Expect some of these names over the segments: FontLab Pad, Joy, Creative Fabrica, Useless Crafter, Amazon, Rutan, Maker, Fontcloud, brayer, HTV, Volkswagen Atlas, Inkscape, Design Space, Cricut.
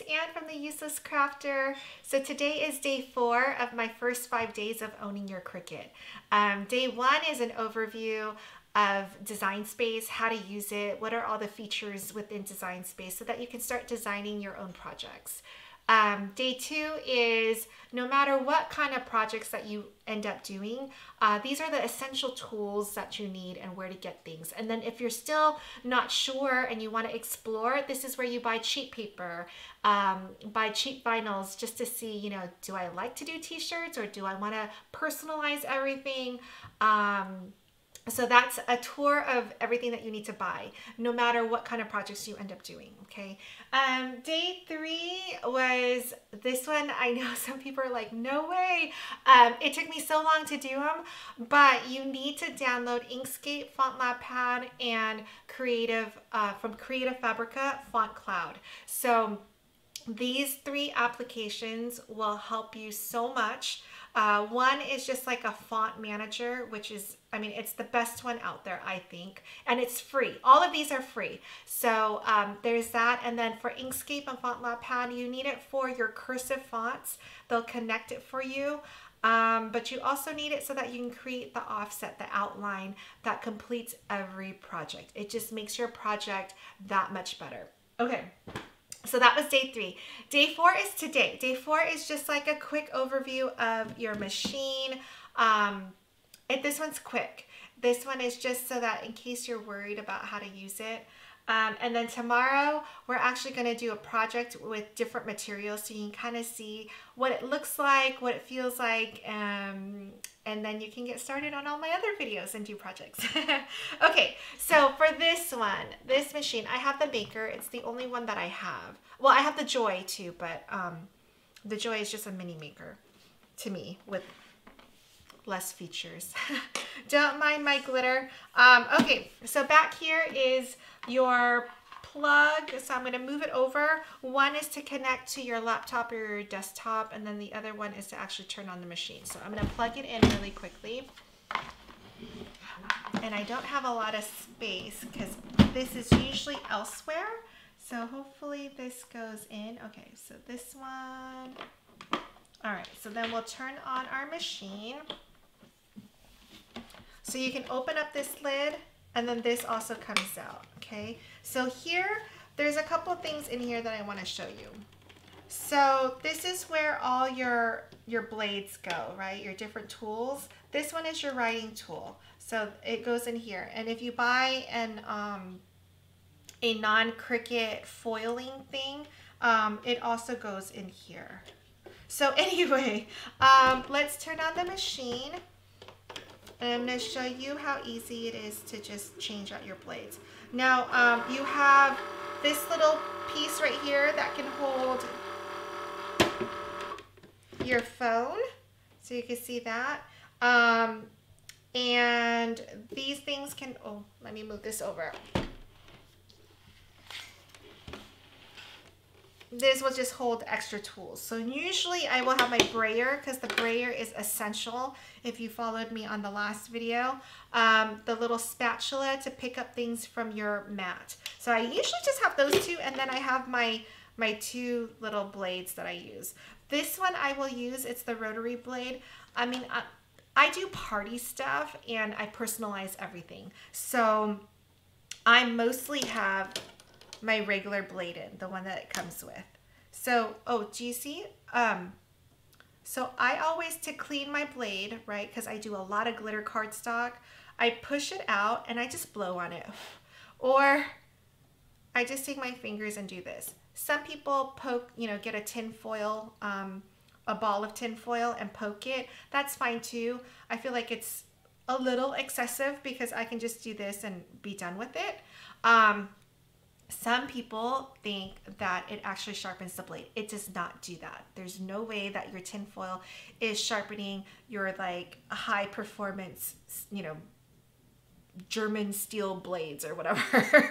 it's Anne from the Useless Crafter. So today is day 4 of my first 5 days of owning your Cricut. Day 1 is an overview of Design Space, how to use it, what are all the features within Design Space so that you can start designing your own projects. Day 2 is no matter what kind of projects that you end up doing, these are the essential tools that you need and where to get things. And then if you're still not sure and you want to explore, this is where you buy cheap paper, buy cheap vinyls just to see, you know, do I like to do t-shirts or do I want to personalize everything? So that's a tour of everything that you need to buy, no matter what kind of projects you end up doing, okay? Day 3 was this one. I know some people are like, no way. It took me so long to do them, but you need to download Inkscape, FontLab Pad, and from Creative Fabrica, Fontcloud. So these 3 applications will help you so much. One is just like a font manager, which is, I mean, it's the best one out there, I think, and it's free. All of these are free. So there's that. And then for Inkscape and FontLab Pad, you need it for your cursive fonts. They'll connect it for you. But you also need it so that you can create the offset, the outline that completes every project. It just makes your project that much better. Okay. So that was day 3. Day 4 is today. Day 4 is just like a quick overview of your machine. This one's quick. This one is just so that in case you're worried about how to use it. And then tomorrow, we're actually going to do a project with different materials so you can kind of see what it looks like, what it feels like, and then you can get started on all my other videos and do projects. Okay, so for this one, this machine, I have the Maker. It's the only one that I have. Well, I have the Joy too, but the Joy is just a mini Maker to me with less features. Don't mind my glitter. Okay, so back here is your plug. So I'm going to move it over. One is to connect to your laptop or your desktop, and then the other one is to actually turn on the machine. So I'm going to plug it in really quickly. And I don't have a lot of space because this is usually elsewhere. So hopefully this goes in. Okay, so this one. All right, so then we'll turn on our machine. So you can open up this lid, and then this also comes out, okay? So here, there's a couple of things in here that I want to show you. So this is where all your blades go, right? Your different tools. This one is your writing tool. So it goes in here. And if you buy a non-Cricut foiling thing, it also goes in here. So anyway, let's turn on the machine, and I'm going to show you how easy it is to just change out your blades. Now, you have this little piece right here that can hold your phone, so you can see that. And these things can, oh, let me move this over. This will just hold extra tools. So usually I will have my brayer because the brayer is essential. If you followed me on the last video, the little spatula to pick up things from your mat. So I usually just have those two, and then I have my 2 little blades that I use. This one I will use. It's the rotary blade. I mean, I do party stuff and I personalize everything. So I mostly have my regular blade in, the one that it comes with. So, oh, do you see? So I always, to clean my blade, right, because I do a lot of glitter cardstock, I push it out and I just blow on it. Or I just take my fingers and do this. Some people poke, you know, get a tin foil, a ball of tin foil and poke it. That's fine too. I feel like it's a little excessive because I can just do this and be done with it. Some people think that it actually sharpens the blade. It does not do that. There's no way that your tinfoil is sharpening your like high performance, you know, German steel blades or whatever,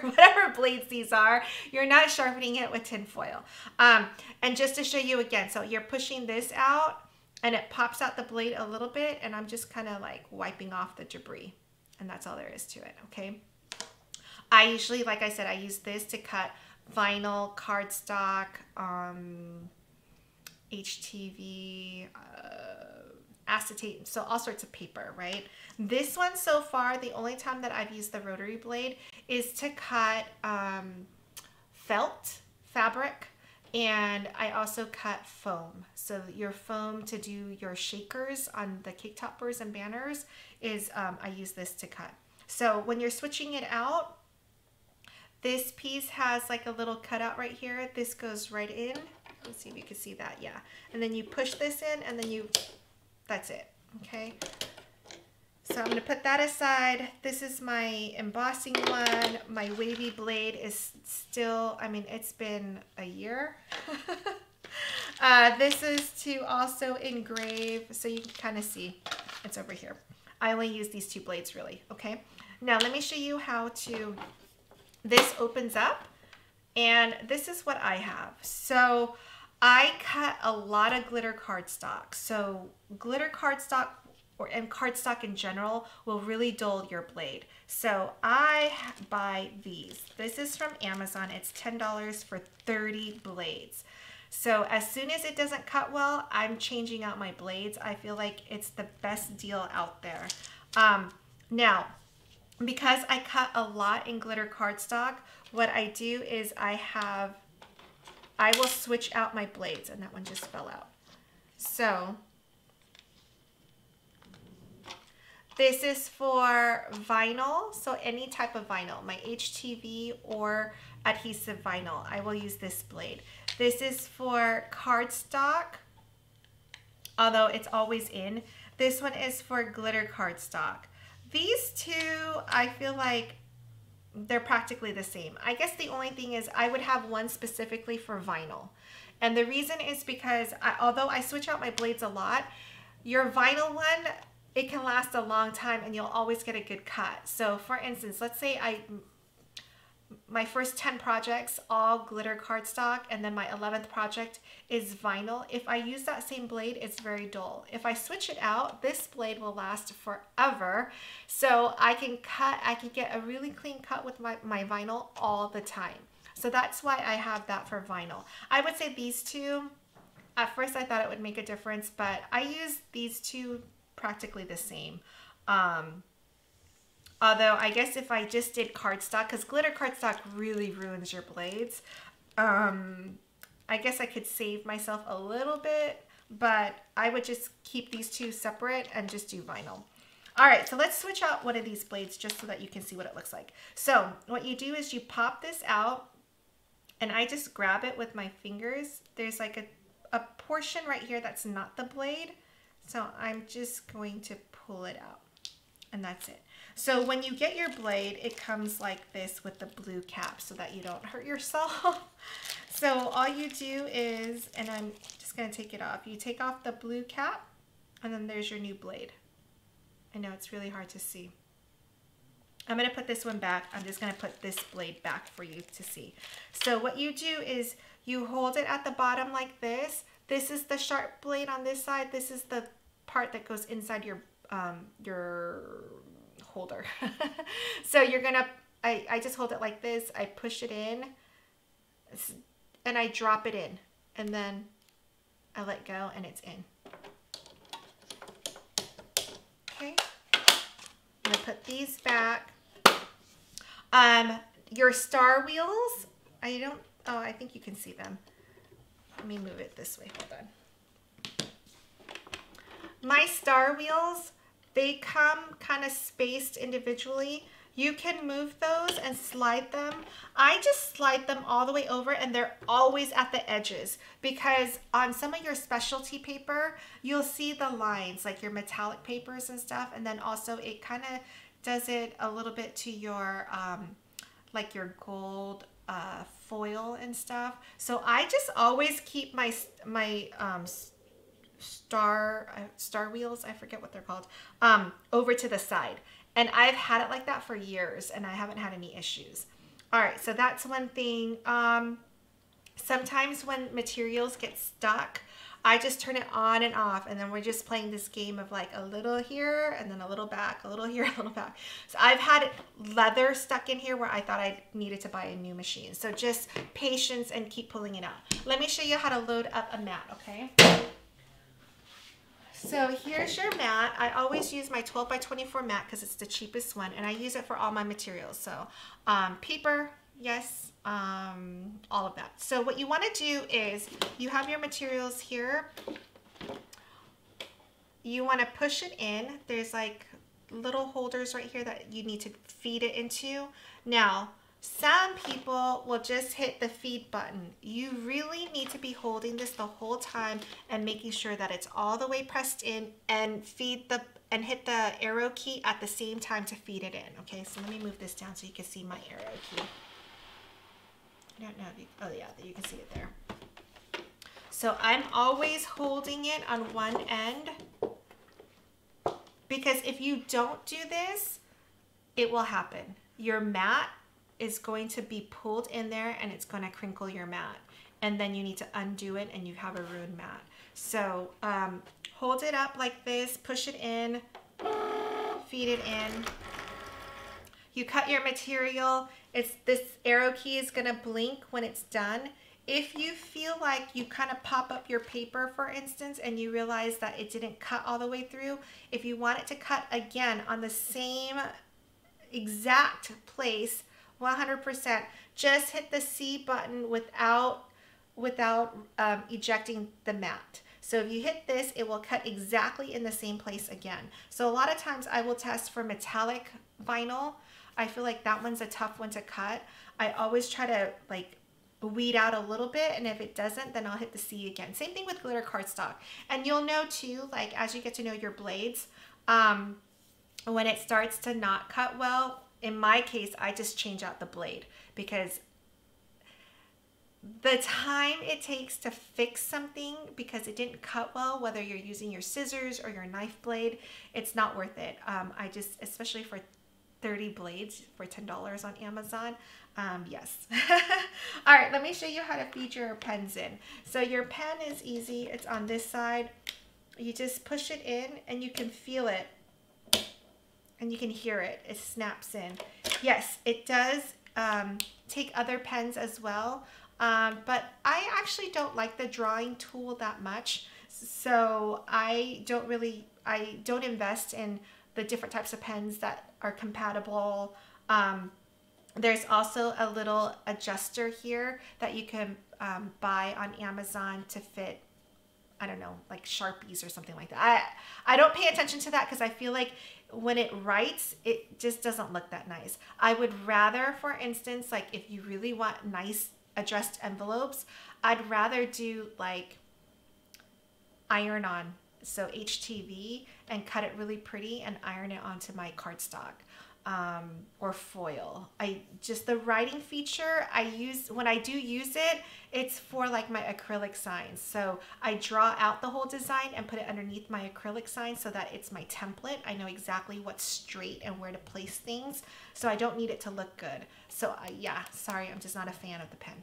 whatever blades these are. You're not sharpening it with tinfoil. And just to show you again, so you're pushing this out and it pops out the blade a little bit, and I'm just kind of like wiping off the debris, and that's all there is to it, okay? I usually, like I said, I use this to cut vinyl, cardstock, HTV, acetate, so all sorts of paper, right? This one so far, the only time that I've used the rotary blade is to cut felt fabric, and I also cut foam. So your foam to do your shakers on the cake toppers and banners is, I use this to cut. So when you're switching it out, this piece has like a little cutout right here. This goes right in. Let's see if you can see that, yeah. And then you push this in and then you, that's it, okay? So I'm gonna put that aside. This is my embossing one. My wavy blade is still, I mean, it's been a year. This is to also engrave, so you can kind of see it's over here. I only use these two blades really, okay? Now let me show you how to, this opens up, and this is what I have. So I cut a lot of glitter cardstock. So glitter cardstock and cardstock in general will really dull your blade. So I buy these. This is from Amazon. It's $10 for 30 blades. So as soon as it doesn't cut well, I'm changing out my blades. I feel like it's the best deal out there. Now, because I cut a lot in glitter cardstock, what I do is I will switch out my blades, and that one just fell out. So this is for vinyl, so any type of vinyl, my HTV or adhesive vinyl, I will use this blade. This is for cardstock, although it's always in. This one is for glitter cardstock. These two, I feel like they're practically the same. I guess the only thing is I would have one specifically for vinyl. And the reason is because although I switch out my blades a lot, your vinyl one, it can last a long time and you'll always get a good cut. So for instance, let's say my first 10 projects, all glitter cardstock, and then my 11th project is vinyl. If I use that same blade, it's very dull. If I switch it out, this blade will last forever. So I can get a really clean cut with my vinyl all the time. So that's why I have that for vinyl. I would say these two, at first I thought it would make a difference, but I use these two practically the same. Although I guess if I just did cardstock, because glitter cardstock really ruins your blades, I guess I could save myself a little bit, but I would just keep these two separate and just do vinyl. All right, so let's switch out one of these blades just so that you can see what it looks like. So what you do is you pop this out, and I just grab it with my fingers. There's like a portion right here that's not the blade, so I'm just going to pull it out, and that's it. So when you get your blade, it comes like this with the blue cap so that you don't hurt yourself. So all you do is, and I'm just gonna take it off, you take off the blue cap, and then there's your new blade. I know it's really hard to see. I'm gonna put this one back. I'm just gonna put this blade back for you to see. So what you do is you hold it at the bottom like this. This is the sharp blade on this side. This is the part that goes inside your holder. So you're gonna, I just hold it like this, I push it in, and I drop it in, and then I let go and it's in. Okay, I'm gonna put these back. Your star wheels, I don't, oh, I think you can see them. Let me move it this way, hold on. My star wheels, they come kind of spaced individually. You can move those and slide them. I just slide them all the way over, and they're always at the edges, because on some of your specialty paper, you'll see the lines, like your metallic papers and stuff, and then also it kind of does it a little bit to your, like your gold foil and stuff. So I just always keep my star wheels, I forget what they're called, over to the side. And I've had it like that for years, and I haven't had any issues. All right, so that's one thing. Sometimes when materials get stuck, I just turn it on and off, and then we're just playing this game of like a little here and then a little back, a little here, a little back. So I've had leather stuck in here where I thought I needed to buy a new machine. So just patience and keep pulling it out. Let me show you how to load up a mat, okay? So here's your mat. I always use my 12 by 24 mat because it's the cheapest one, and I use it for all my materials. So paper, yes, all of that. So what you want to do is you have your materials here. You want to push it in. There's like little holders right here that you need to feed it into. Now, some people will just hit the feed button. You really need to be holding this the whole time and making sure that it's all the way pressed in, and hit the arrow key at the same time to feed it in. Okay, so let me move this down so you can see my arrow key. I don't know if you, oh yeah, you can see it there. So I'm always holding it on one end, because if you don't do this, it will happen. Your mat is going to be pulled in there and it's going to crinkle your mat, and then you need to undo it and you have a ruined mat. So hold it up like this, push it in, feed it in. You cut your material. It's this arrow key is going to blink when it's done. If you feel like you kind of pop up your paper, for instance, and you realize that it didn't cut all the way through, if you want it to cut again on the same exact place, 100%, just hit the C button without ejecting the mat. So if you hit this, it will cut exactly in the same place again. So a lot of times I will test for metallic vinyl. I feel like that one's a tough one to cut. I always try to like weed out a little bit, and if it doesn't, then I'll hit the C again. Same thing with glitter cardstock. And you'll know too, like as you get to know your blades, when it starts to not cut well, in my case, I just change out the blade, because the time it takes to fix something because it didn't cut well, whether you're using your scissors or your knife blade, it's not worth it. I just, especially for 30 blades for $10 on Amazon, yes. All right, let me show you how to feed your pens in. So your pen is easy. It's on this side. You just push it in and you can feel it. And you can hear it, it snaps in. Yes, it does take other pens as well, but I actually don't like the drawing tool that much, so I don't invest in the different types of pens that are compatible. There's also a little adjuster here that you can buy on Amazon to fit, I don't know, like Sharpies or something like that. I don't pay attention to that because I feel like when it writes, it just doesn't look that nice. I would rather, for instance, like if you really want nice addressed envelopes, I'd rather do like iron-on, so HTV, and cut it really pretty and iron it onto my cardstock or foil. The writing feature I use, when I do use it, it's for like my acrylic signs. So I draw out the whole design and put it underneath my acrylic sign so that it's my template. I know exactly what's straight and where to place things. So I don't need it to look good. So yeah, sorry, I'm just not a fan of the pen.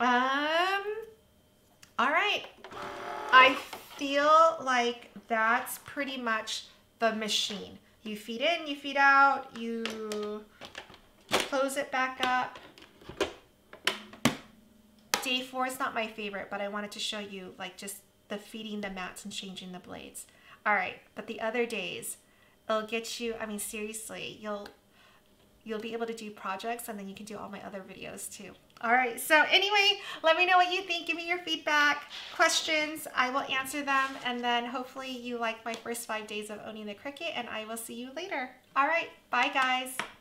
All right, I feel like that's pretty much the machine. You feed in, you feed out, you close it back up. Day 4 is not my favorite, but I wanted to show you like just the feeding the mats and changing the blades. All right, but the other days, it'll get you, I mean, seriously, you'll be able to do projects, and then you can do all my other videos too. All right, so anyway, let me know what you think. Give me your feedback, questions. I will answer them, and then hopefully you like my first 5 days of owning the Cricut, and I will see you later. All right, bye guys.